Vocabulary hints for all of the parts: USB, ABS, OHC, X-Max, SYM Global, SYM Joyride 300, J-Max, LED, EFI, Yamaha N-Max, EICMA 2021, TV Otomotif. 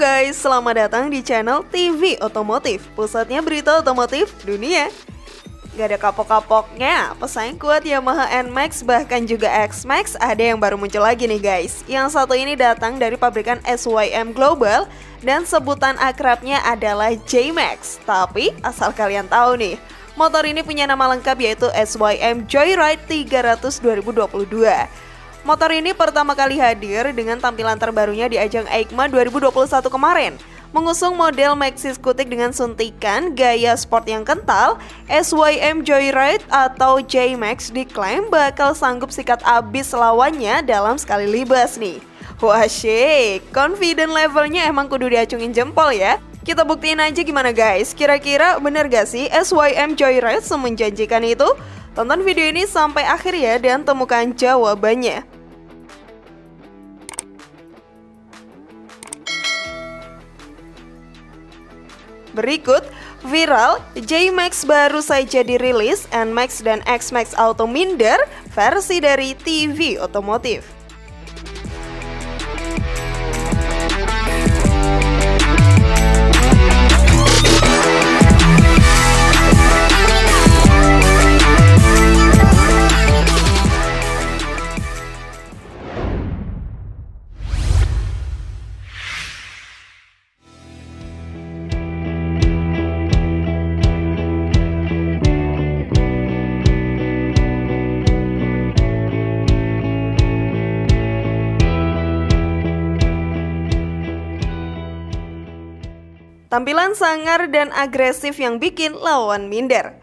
guys, selamat datang di channel TV Otomotif, pusatnya berita otomotif dunia. Gak ada kapok-kapoknya, pesaing kuat Yamaha N-Max bahkan juga X-Max ada yang baru muncul lagi nih guys. Yang satu ini datang dari pabrikan SYM Global dan sebutan akrabnya adalah J-Max. Tapi asal kalian tahu nih, motor ini punya nama lengkap yaitu SYM Joyride 300 2022. Motor ini pertama kali hadir dengan tampilan terbarunya di ajang EICMA 2021 kemarin. Mengusung model maxi skutik dengan suntikan gaya sport yang kental, SYM Joyride atau J-Max diklaim bakal sanggup sikat abis lawannya dalam sekali libas nih. Wah shake, confident levelnya emang kudu diacungin jempol ya. Kita buktiin aja gimana guys, kira-kira bener gak sih SYM Joyride semenjanjikan itu? Tonton video ini sampai akhir ya dan temukan jawabannya. Berikut, viral, J-Max baru saja dirilis, N-Max dan X-Max auto minder versi dari TV Otomotif. Tampilan sangar dan agresif yang bikin lawan minder.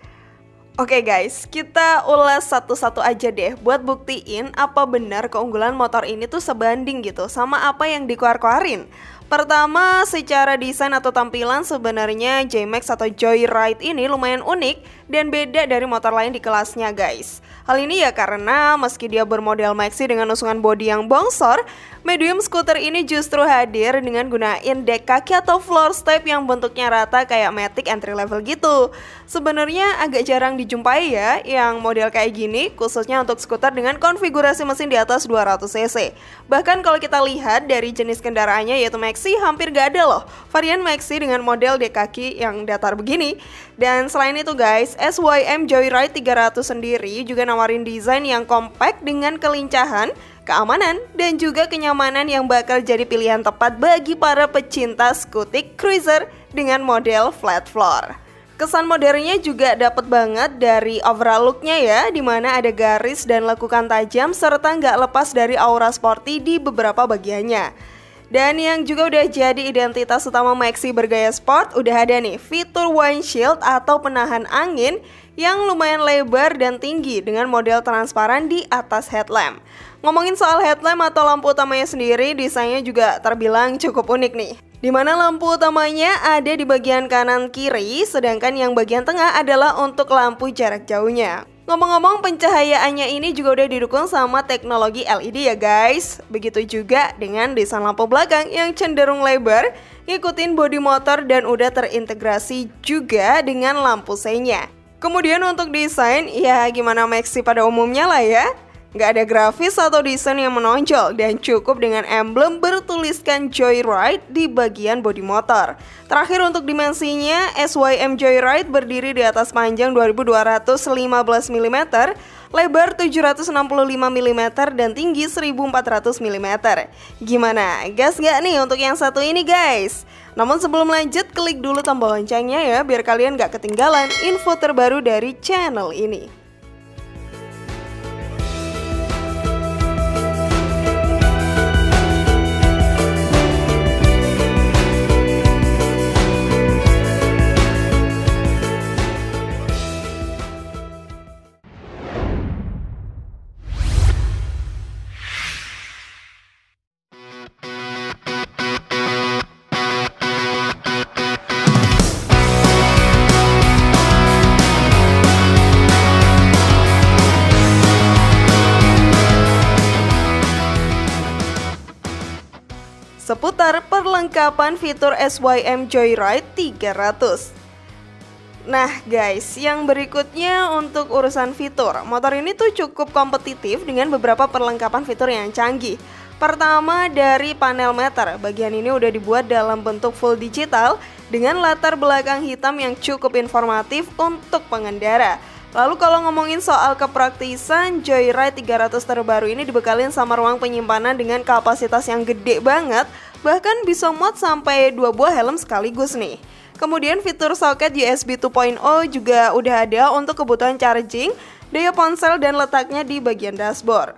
Oke guys, kita ulas satu-satu aja deh buat buktiin apa benar keunggulan motor ini tuh sebanding gitu sama apa yang dikuar-kuarin. Pertama, secara desain atau tampilan sebenarnya J-Max atau Joyride ini lumayan unik dan beda dari motor lain di kelasnya guys. Hal ini ya karena meski dia bermodel maxi dengan usungan bodi yang bongsor, medium scooter ini justru hadir dengan gunain dek kaki atau floor step yang bentuknya rata kayak Matic entry level gitu. Sebenarnya agak jarang dijumpai ya yang model kayak gini, khususnya untuk skuter dengan konfigurasi mesin di atas 200 cc. Bahkan kalau kita lihat dari jenis kendaraannya yaitu Max, hampir gak ada loh varian maxi dengan model dek kaki yang datar begini. Dan selain itu guys, SYM Joyride 300 sendiri juga nawarin desain yang kompak dengan kelincahan, keamanan, dan juga kenyamanan yang bakal jadi pilihan tepat bagi para pecinta skutik cruiser dengan model flat floor. Kesan modernnya juga dapat banget dari overall looknya ya, dimana ada garis dan lekukan tajam serta nggak lepas dari aura sporty di beberapa bagiannya. Dan yang juga udah jadi identitas utama maxi bergaya sport, udah ada nih fitur windshield atau penahan angin yang lumayan lebar dan tinggi dengan model transparan di atas headlamp. Ngomongin soal headlamp atau lampu utamanya sendiri, desainnya juga terbilang cukup unik nih. Dimana lampu utamanya ada di bagian kanan kiri, sedangkan yang bagian tengah adalah untuk lampu jarak jauhnya. Ngomong-ngomong, pencahayaannya ini juga udah didukung sama teknologi LED ya guys. Begitu juga dengan desain lampu belakang yang cenderung lebar, ngikutin bodi motor dan udah terintegrasi juga dengan lampu seinnya. Kemudian untuk desain, ya gimana maxi pada umumnya lah ya. Nggak ada grafis atau desain yang menonjol dan cukup dengan emblem bertuliskan Joyride di bagian bodi motor. Terakhir untuk dimensinya, SYM Joyride berdiri di atas panjang 2215 mm, lebar 765 mm, dan tinggi 1400 mm. Gimana? Gas nggak nih untuk yang satu ini guys? Namun sebelum lanjut, klik dulu tombol loncengnya ya biar kalian nggak ketinggalan info terbaru dari channel ini. Seputar perlengkapan fitur SYM Joyride 300. Nah guys, yang berikutnya untuk urusan fitur, motor ini tuh cukup kompetitif dengan beberapa perlengkapan fitur yang canggih. Pertama dari panel meter, bagian ini udah dibuat dalam bentuk full digital dengan latar belakang hitam yang cukup informatif untuk pengendara. Lalu kalau ngomongin soal kepraktisan, Joyride 300 terbaru ini dibekalin sama ruang penyimpanan dengan kapasitas yang gede banget, bahkan bisa muat sampai 2 buah helm sekaligus nih. Kemudian fitur soket USB 2.0 juga udah ada untuk kebutuhan charging, daya ponsel, dan letaknya di bagian dashboard.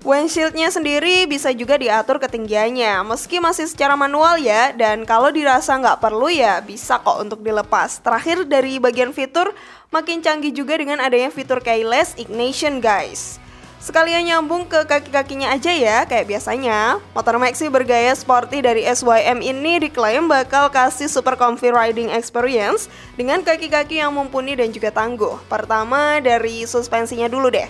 Windshieldnya sendiri bisa juga diatur ketinggiannya, meski masih secara manual ya, dan kalau dirasa nggak perlu ya bisa kok untuk dilepas. Terakhir dari bagian fitur, makin canggih juga dengan adanya fitur keyless ignition guys. Sekalian nyambung ke kaki-kakinya aja ya, kayak biasanya. Motor maxi bergaya sporty dari SYM ini diklaim bakal kasih super comfy riding experience dengan kaki-kaki yang mumpuni dan juga tangguh. Pertama dari suspensinya dulu deh.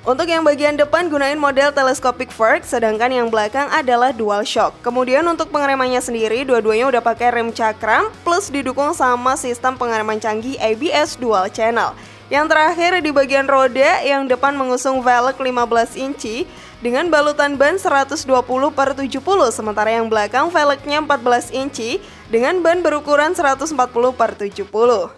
Untuk yang bagian depan gunain model telescopic fork, sedangkan yang belakang adalah dual shock. Kemudian untuk pengeremannya sendiri, dua-duanya udah pakai rem cakram, plus didukung sama sistem pengereman canggih ABS dual channel. Yang terakhir di bagian roda, yang depan mengusung velg 15 inci dengan balutan ban 120/70, sementara yang belakang velgnya 14 inci dengan ban berukuran 140/70.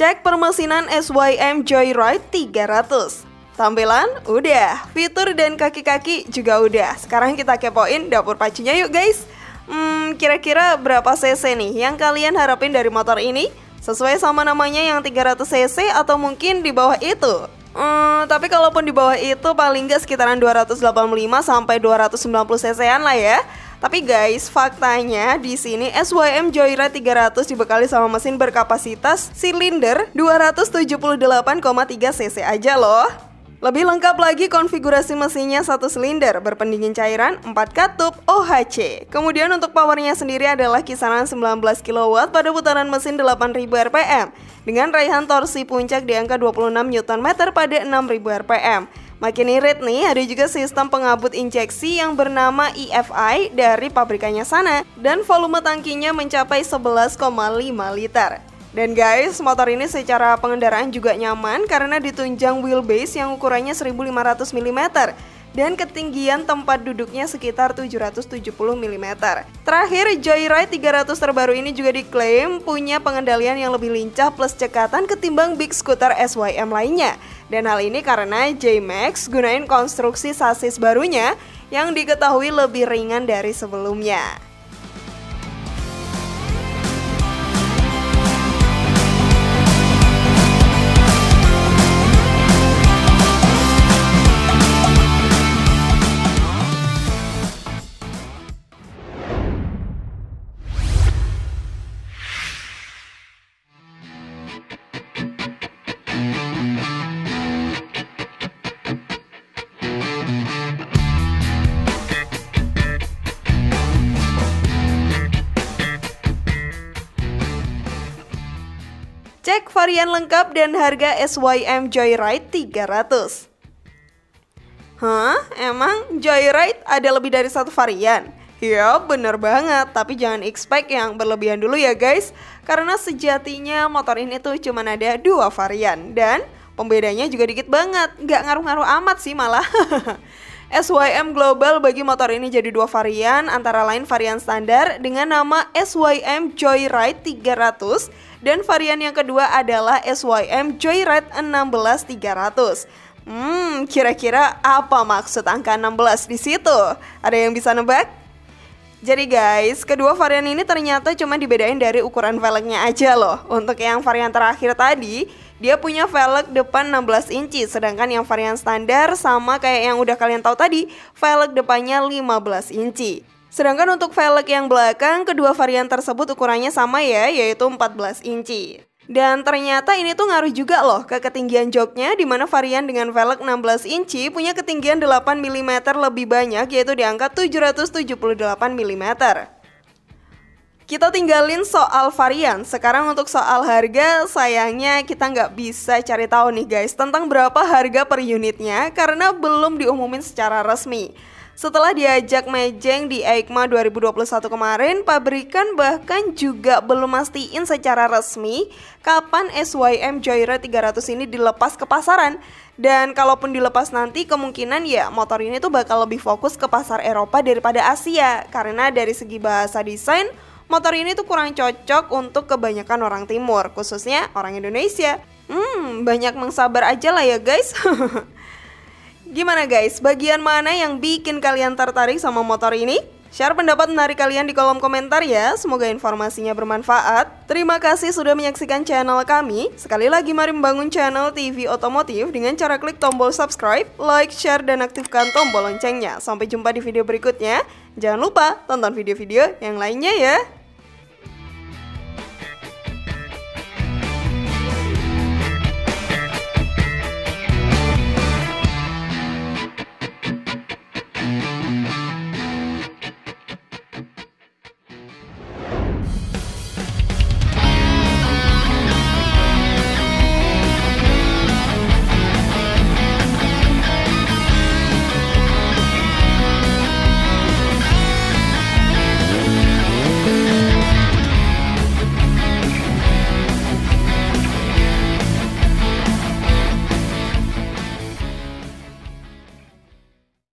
Cek permesinan SYM Joyride 300. Tampilan udah, fitur dan kaki-kaki juga udah. Sekarang kita kepoin dapur pacunya yuk guys. Kira-kira berapa cc nih yang kalian harapin dari motor ini? Sesuai sama namanya yang 300 cc atau mungkin di bawah itu? Tapi kalaupun di bawah itu paling nggak sekitaran 285 sampai 290 cc-an lah ya. Tapi guys, faktanya di sini SYM Joyride 300 dibekali sama mesin berkapasitas silinder 278,3 cc aja loh. Lebih lengkap lagi konfigurasi mesinnya, 1 silinder berpendingin cairan, 4 katup OHC. Kemudian untuk powernya sendiri adalah kisaran 19 kW pada putaran mesin 8000 rpm dengan raihan torsi puncak di angka 26 Nm pada 6000 rpm. Makin irit nih, ada juga sistem pengabut injeksi yang bernama EFI dari pabrikannya sana, dan volume tangkinya mencapai 11,5 liter. Dan guys, motor ini secara pengendaraan juga nyaman karena ditunjang wheelbase yang ukurannya 1500 mm dan ketinggian tempat duduknya sekitar 770 mm. Terakhir, Joyride 300 terbaru ini juga diklaim punya pengendalian yang lebih lincah plus cekatan ketimbang big scooter SYM lainnya. Dan hal ini karena J-Max gunain konstruksi sasis barunya yang diketahui lebih ringan dari sebelumnya. Cek varian lengkap dan harga SYM Joyride 300. Emang Joyride ada lebih dari satu varian? Ya bener banget, tapi jangan expect yang berlebihan dulu ya guys. Karena sejatinya motor ini tuh cuman ada 2 varian dan pembedanya juga dikit banget, nggak ngaruh-ngaruh amat sih malah. SYM Global bagi motor ini jadi 2 varian, antara lain varian standar dengan nama SYM Joyride 300 dan varian yang kedua adalah SYM Joyride 16300. Kira-kira apa maksud angka 16 di situ? Ada yang bisa nebak? Jadi guys, kedua varian ini ternyata cuma dibedain dari ukuran velgnya aja loh. Untuk yang varian terakhir tadi, dia punya velg depan 16 inci, sedangkan yang varian standar sama kayak yang udah kalian tahu tadi, velg depannya 15 inci. Sedangkan untuk velg yang belakang, kedua varian tersebut ukurannya sama ya, yaitu 14 inci. Dan ternyata ini tuh ngaruh juga loh ke ketinggian joknya, dimana varian dengan velg 16 inci punya ketinggian 8 mm lebih banyak, yaitu di angka 778 mm. Kita tinggalin soal varian. Sekarang untuk soal harga, sayangnya kita nggak bisa cari tahu nih guys tentang berapa harga per unitnya karena belum diumumin secara resmi. Setelah diajak mejeng di EICMA 2021 kemarin, pabrikan bahkan juga belum mastiin secara resmi kapan SYM Joyride 300 ini dilepas ke pasaran. Dan kalaupun dilepas nanti, kemungkinan ya motor ini tuh bakal lebih fokus ke pasar Eropa daripada Asia, karena dari segi bahasa desain, motor ini tuh kurang cocok untuk kebanyakan orang timur, khususnya orang Indonesia. Banyak mengsabar aja lah ya guys. Gimana guys, bagian mana yang bikin kalian tertarik sama motor ini? Share pendapat menarik kalian di kolom komentar ya, semoga informasinya bermanfaat. Terima kasih sudah menyaksikan channel kami. Sekali lagi mari membangun channel TV Otomotif dengan cara klik tombol subscribe, like, share, dan aktifkan tombol loncengnya. Sampai jumpa di video berikutnya. Jangan lupa tonton video-video yang lainnya ya.